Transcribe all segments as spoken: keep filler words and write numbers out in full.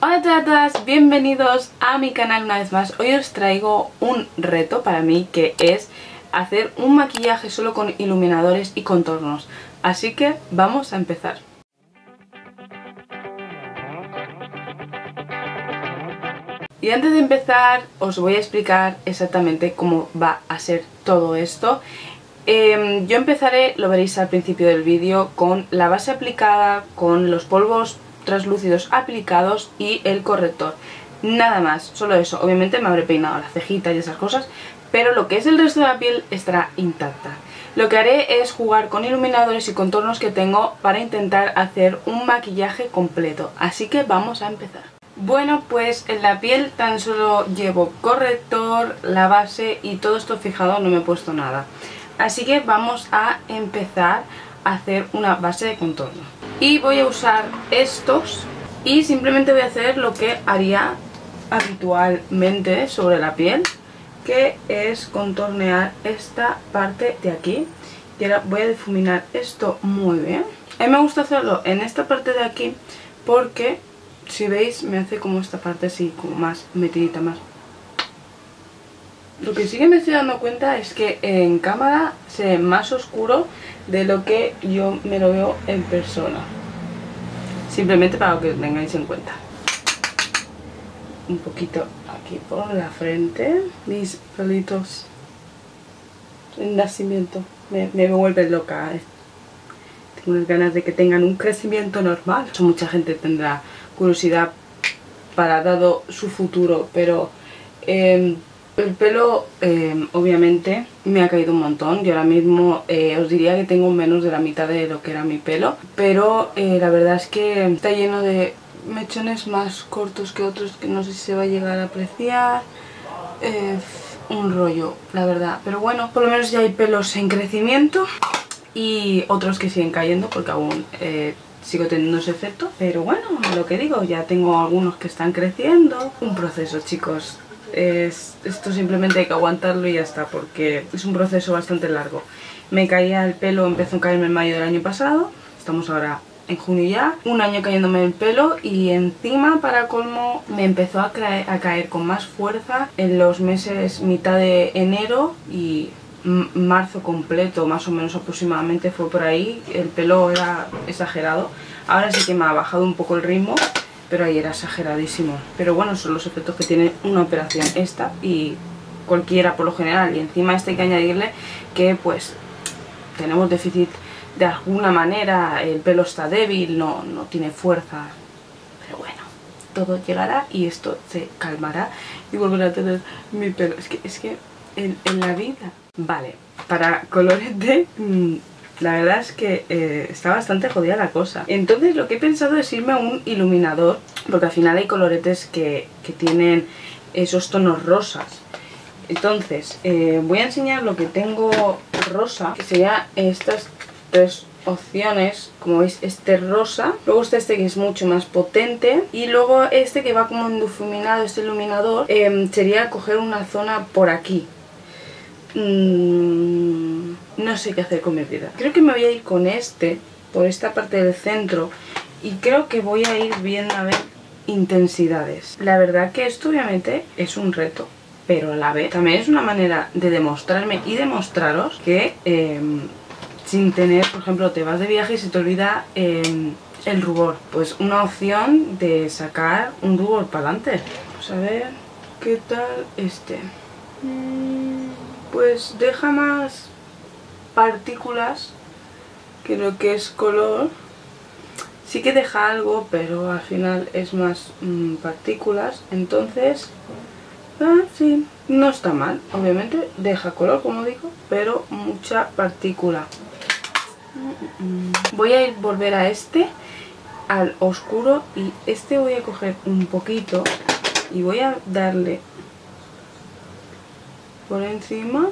Hola chatas, bienvenidos a mi canal una vez más. Hoy os traigo un reto para mí que es hacer un maquillaje solo con iluminadores y contornos. Así que vamos a empezar. Y antes de empezar os voy a explicar exactamente cómo va a ser todo esto. Eh, yo empezaré, lo veréis al principio del vídeo, con la base aplicada, con los polvos translúcidos aplicados y el corrector, nada más, solo eso. Obviamente me habré peinado las cejitas y esas cosas, pero lo que es el resto de la piel estará intacta. Lo que haré es jugar con iluminadores y contornos que tengo para intentar hacer un maquillaje completo, así que vamos a empezar. Bueno, pues en la piel tan solo llevo corrector, la base y todo esto fijado, no me he puesto nada, así que vamos a empezar a hacer una base de contorno. Y voy a usar estos y simplemente voy a hacer lo que haría habitualmente sobre la piel, que es contornear esta parte de aquí. Y ahora voy a difuminar esto muy bien. A mí me gusta hacerlo en esta parte de aquí porque, si veis, me hace como esta parte así, como más metidita, más. Lo que sí que me estoy dando cuenta es que en cámara se ve más oscuro de lo que yo me lo veo en persona. Simplemente para que lo tengáis en cuenta. Un poquito aquí por la frente. Mis pelitos. El nacimiento. Me, me vuelve loca. Tengo unas ganas de que tengan un crecimiento normal. Mucha gente tendrá curiosidad para dado su futuro, pero... Eh, El pelo, eh, obviamente, me ha caído un montón. Yo ahora mismo eh, os diría que tengo menos de la mitad de lo que era mi pelo. Pero eh, la verdad es que está lleno de mechones más cortos que otros que no sé si se va a llegar a apreciar. Eh, un rollo, la verdad. Pero bueno, por lo menos ya hay pelos en crecimiento y otros que siguen cayendo porque aún eh, sigo teniendo ese efecto. Pero bueno, lo que digo, ya tengo algunos que están creciendo. Un proceso, chicos. Es, esto simplemente hay que aguantarlo y ya está, porque es un proceso bastante largo. Me caía el pelo, empezó a caerme en mayo del año pasado, estamos ahora en junio ya, un año cayéndome el pelo y encima, para colmo, me empezó a caer, a caer con más fuerza en los meses mitad de enero y marzo completo, más o menos aproximadamente fue por ahí. El pelo era exagerado, ahora sí que me ha bajado un poco el ritmo, pero ahí era exageradísimo. Pero bueno, son los efectos que tiene una operación esta y cualquiera por lo general. Y encima este hay que añadirle que pues tenemos déficit de alguna manera, el pelo está débil, no, no tiene fuerza. Pero bueno, todo llegará y esto se calmará y volverá a tener mi pelo. Es que, es que en, en la vida... Vale, para colorete... Mmm, la verdad es que eh, está bastante jodida la cosa. Entonces lo que he pensado es irme a un iluminador, porque al final hay coloretes que, que tienen esos tonos rosas. Entonces eh, voy a enseñar lo que tengo rosa, que sería estas tres opciones. Como veis, este rosa, luego está este que es mucho más potente, y luego este que va como endifuminado. Este iluminador eh, sería coger una zona por aquí. Mm, no sé qué hacer con mi vida. Creo que me voy a ir con este, por esta parte del centro, y creo que voy a ir viendo a ver intensidades. La verdad que esto obviamente es un reto, pero a la vez también es una manera de demostrarme y demostraros que eh, sin tener, por ejemplo, te vas de viaje y se te olvida eh, el rubor. Pues una opción de sacar un rubor para adelante. Vamos a ver qué tal este. Pues deja más partículas que lo que es color. Sí que deja algo, pero al final es más mmm, partículas. Entonces, ah, sí, no está mal. Obviamente deja color, como digo, pero mucha partícula. Voy a ir volver a este, al oscuro, y este voy a coger un poquito y voy a darle... por encima.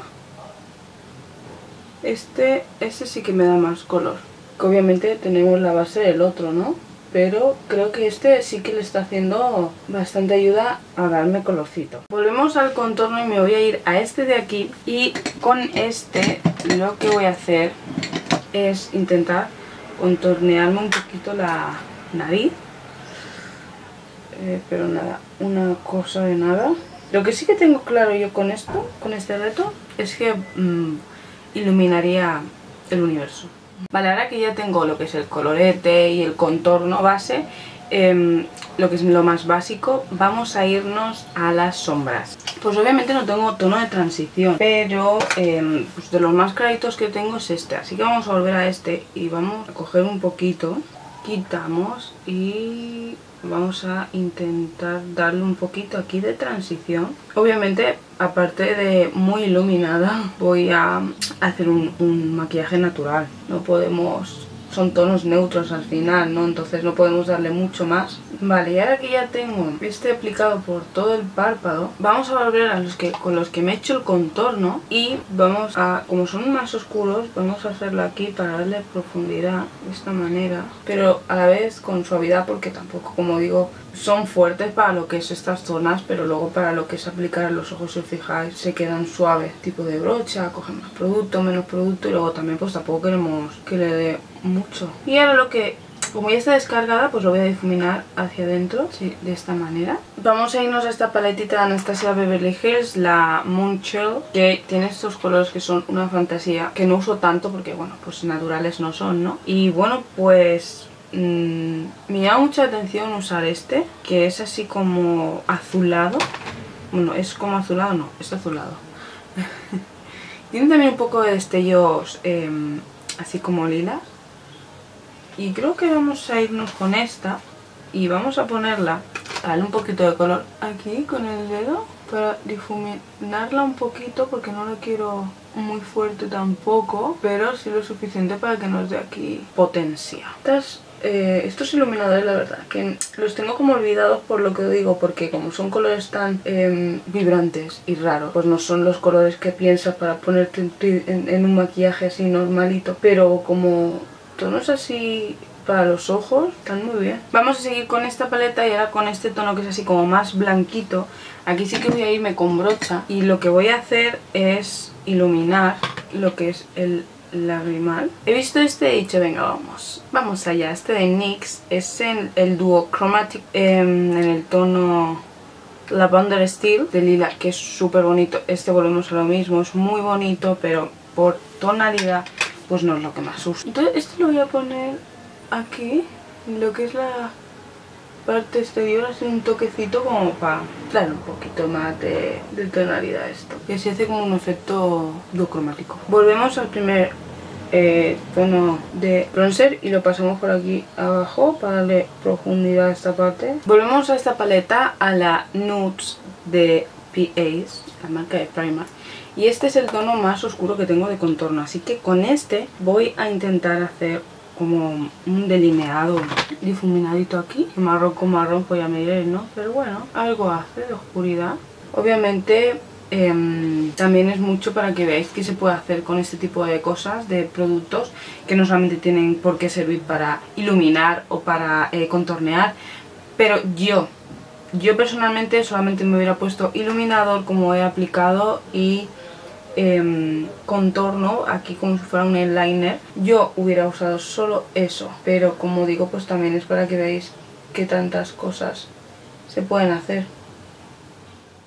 Este, este sí que me da más color. Que obviamente tenemos la base del otro, ¿no? Pero creo que este sí que le está haciendo bastante ayuda a darme colorcito. Volvemos al contorno y me voy a ir a este de aquí. Y con este lo que voy a hacer es intentar contornearme un poquito la nariz. eh, pero nada, una cosa de nada. Lo que sí que tengo claro yo con esto, con este reto, es que mmm, iluminaría el universo. Vale, ahora que ya tengo lo que es el colorete y el contorno base, eh, lo que es lo más básico, vamos a irnos a las sombras. Pues obviamente no tengo tono de transición, pero eh, pues de los más claritos que tengo es este. Así que vamos a volver a este y vamos a coger un poquito, quitamos y vamos a intentar darle un poquito aquí de transición. Obviamente, aparte de muy iluminada, voy a hacer un, un maquillaje natural. No podemos... son tonos neutros al final, ¿no? Entonces no podemos darle mucho más. Vale, y ahora que ya tengo este aplicado por todo el párpado, vamos a volver a los que con los que me he hecho el contorno y vamos a, como son más oscuros, vamos a hacerlo aquí para darle profundidad de esta manera, pero a la vez con suavidad, porque tampoco, como digo, son fuertes para lo que es estas zonas, pero luego para lo que es aplicar en los ojos, si os fijáis, se quedan suaves. Tipo de brocha, cogen más producto, menos producto, y luego también pues tampoco queremos que le dé mucho. Y ahora lo que... como ya está descargada, pues lo voy a difuminar hacia adentro, sí, de esta manera. Vamos a irnos a esta paletita de Anastasia Beverly Hills, la Moon Chill, que tiene estos colores que son una fantasía, que no uso tanto porque, bueno, pues naturales no son, ¿no? Y bueno, pues... mmm, me llama mucha atención usar este, que es así como azulado. Bueno, es como azulado, no, es azulado. Tiene también un poco de destellos eh, así como lilas. Y creo que vamos a irnos con esta y vamos a ponerla, a darle un poquito de color aquí con el dedo para difuminarla un poquito, porque no lo quiero muy fuerte tampoco, pero sí lo suficiente para que nos dé aquí potencia. Estas, eh, estos iluminadores, la verdad, que los tengo como olvidados, por lo que digo, porque como son colores tan eh, vibrantes y raros, pues no son los colores que piensas para ponerte en, en un maquillaje así normalito, pero como... tonos así para los ojos están muy bien. Vamos a seguir con esta paleta y ahora con este tono que es así como más blanquito. Aquí sí que voy a irme con brocha y lo que voy a hacer es iluminar lo que es el lagrimal. He visto este y he dicho, venga, vamos, vamos allá. Este de NYX es en el dúo Chromatic, eh, en el tono Lavender Steel de lila, que es súper bonito. Este, volvemos a lo mismo, es muy bonito, pero por tonalidad pues no es lo que más uso. Entonces este lo voy a poner aquí, lo que es la parte exterior, así un toquecito como para dar un poquito más de, de tonalidad a esto, que se hace como un efecto duocromático. Volvemos al primer eh, tono de bronzer y lo pasamos por aquí abajo para darle profundidad a esta parte. Volvemos a esta paleta, a la Nudes de P A S, la marca de Primark. Y este es el tono más oscuro que tengo de contorno, así que con este voy a intentar hacer como un delineado difuminadito aquí. Marrón con marrón, pues ya me diréis, ¿no? Pero bueno, algo hace de oscuridad. Obviamente eh, también es mucho para que veáis qué se puede hacer con este tipo de cosas, de productos que no solamente tienen por qué servir para iluminar o para eh, contornear, pero yo... yo personalmente solamente me hubiera puesto iluminador como he aplicado y eh, contorno aquí como si fuera un eyeliner. Yo hubiera usado solo eso, pero como digo, pues también es para que veáis qué tantas cosas se pueden hacer.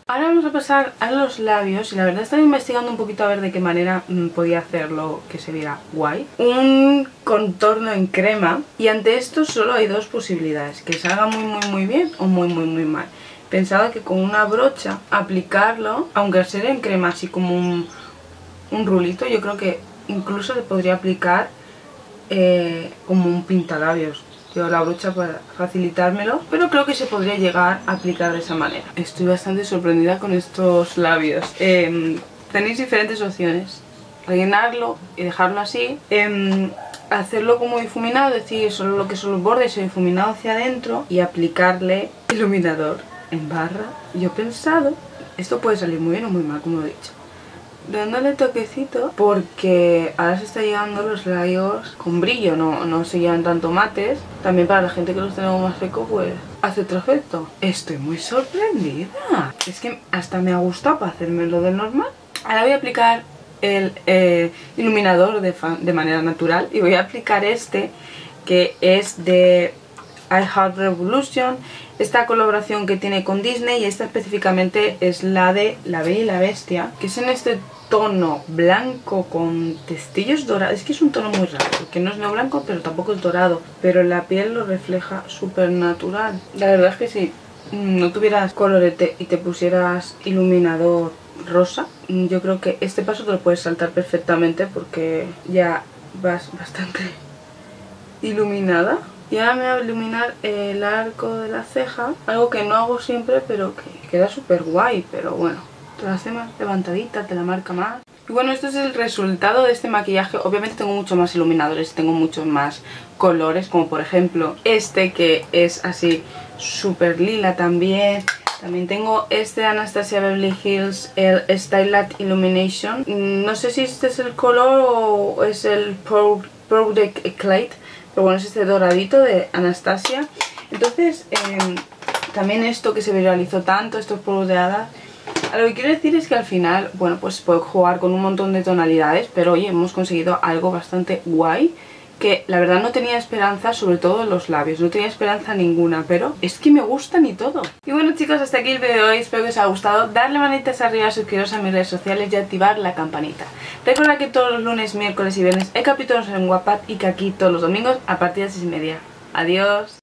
Ahora vamos a pasar a los labios y la verdad estaba investigando un poquito a ver de qué manera podía hacerlo que se viera guay. Un contorno en crema, y ante esto solo hay dos posibilidades, que salga muy muy muy bien o muy muy muy mal. Pensaba que con una brocha aplicarlo, aunque al ser en crema así como un, un rulito, yo creo que incluso se podría aplicar eh, como un pintalabios. Yo la brocha para facilitármelo, pero creo que se podría llegar a aplicar de esa manera. Estoy bastante sorprendida con estos labios. Eh, tenéis diferentes opciones: rellenarlo y dejarlo así, eh, hacerlo como difuminado, es decir, solo lo que son los bordes y difuminado hacia adentro, y aplicarle iluminador en barra. Yo he pensado, esto puede salir muy bien o muy mal, como he dicho, dándole toquecito, porque ahora se está llegando los labios con brillo, no, no se llevan tanto mates. También para la gente que los tenemos más secos, pues hace otro efecto. Estoy muy sorprendida, es que hasta me ha gustado para hacerme lo del normal. Ahora voy a aplicar el eh, iluminador de, de manera natural y voy a aplicar este, que es de I Heart Revolution, esta colaboración que tiene con Disney, y esta específicamente es la de La Bella y la Bestia, que es en este tono blanco con destellos dorados. Es que es un tono muy raro, que no es neo blanco, pero tampoco es dorado, pero la piel lo refleja súper natural. La verdad es que si no tuvieras colorete y te pusieras iluminador rosa, yo creo que este paso te lo puedes saltar perfectamente porque ya vas bastante iluminada. Y ahora me voy a iluminar el arco de la ceja, algo que no hago siempre pero que queda súper guay, pero bueno, te la hace más levantadita, te la marca más. Y bueno, esto es el resultado de este maquillaje. Obviamente tengo muchos más iluminadores, tengo muchos más colores, como por ejemplo este que es así súper lila también. También tengo este de Anastasia Beverly Hills, el Style Light Illumination. No sé si este es el color o es el Product Eclate, pero bueno, es este doradito de Anastasia. Entonces, eh, también esto que se viralizó tanto, estos polvos de hadas. Lo que quiero decir es que al final, bueno, pues puedo jugar con un montón de tonalidades, pero oye, hemos conseguido algo bastante guay, que la verdad no tenía esperanza, sobre todo en los labios, no tenía esperanza ninguna, pero es que me gustan y todo. Y bueno chicos, hasta aquí el vídeo de hoy, espero que os haya gustado, darle manitas arriba, suscribiros a mis redes sociales y activar la campanita. Recuerda que todos los lunes, miércoles y viernes hay capítulos en Wattpad y que aquí todos los domingos a partir de las seis y media. Adiós.